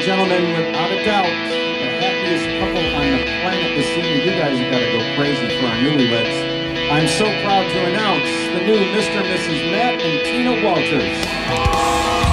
and gentlemen, without a doubt, the happiest couple on the planet this evening. You guys have got to go crazy for our newlyweds. I'm so proud to announce the new Mr. and Mrs. Matt and Tina Walters.